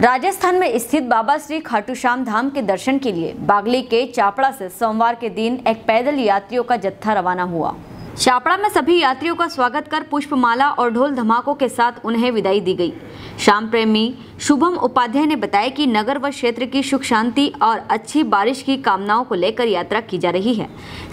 राजस्थान में स्थित बाबा श्री खाटू श्याम धाम के दर्शन के लिए बागली के चापड़ा से सोमवार के दिन एक पैदल यात्रियों का जत्था रवाना हुआ। चापड़ा में सभी यात्रियों का स्वागत कर पुष्पमाला और ढोल धमाकों के साथ उन्हें विदाई दी गई। श्याम प्रेमी शुभम उपाध्याय ने बताया कि नगर व क्षेत्र की सुख शांति और अच्छी बारिश की कामनाओं को लेकर यात्रा की जा रही है।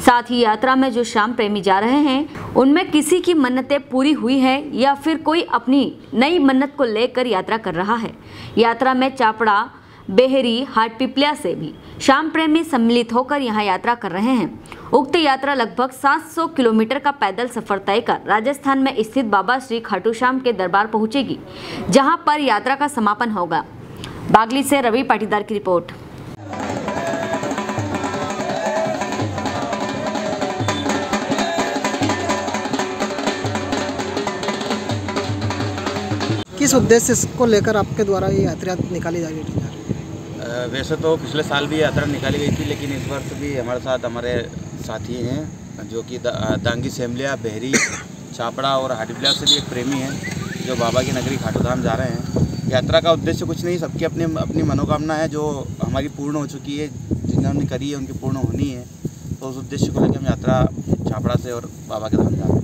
साथ ही यात्रा में जो श्याम प्रेमी जा रहे हैं उनमें किसी की मन्नतें पूरी हुई है या फिर कोई अपनी नई मन्नत को लेकर यात्रा कर रहा है। यात्रा में चापड़ा बेहरी हाट पिपलिया से भी श्याम प्रेमी सम्मिलित होकर यहाँ यात्रा कर रहे हैं। उक्त यात्रा लगभग 700 किलोमीटर का पैदल सफर तय कर राजस्थान में स्थित बाबा श्री खाटू श्याम के दरबार पहुंचेगी, जहाँ पर यात्रा का समापन होगा। बागली से रवि पाटीदार की रिपोर्ट। किस उद्देश्य को लेकर आपके द्वारा ये यात्रा निकाली जा रही है? वैसे तो पिछले साल भी यात्रा निकाली गई थी, लेकिन इस वर्ष भी हमारे साथ हमारे साथी हैं जो कि दांगी सेमलिया बहरी चापड़ा और हाटीपलिया से भी एक प्रेमी हैं जो बाबा की नगरी खाटूधाम जा रहे हैं। यात्रा का उद्देश्य कुछ नहीं, सबकी अपनी अपनी मनोकामना है जो हमारी पूर्ण हो चुकी है, जिन्होंने करी है उनकी पूर्ण होनी है, तो उस उद्देश्य को लेकर हम यात्रा चापड़ा से और बाबा के धाम जा रहे हैं।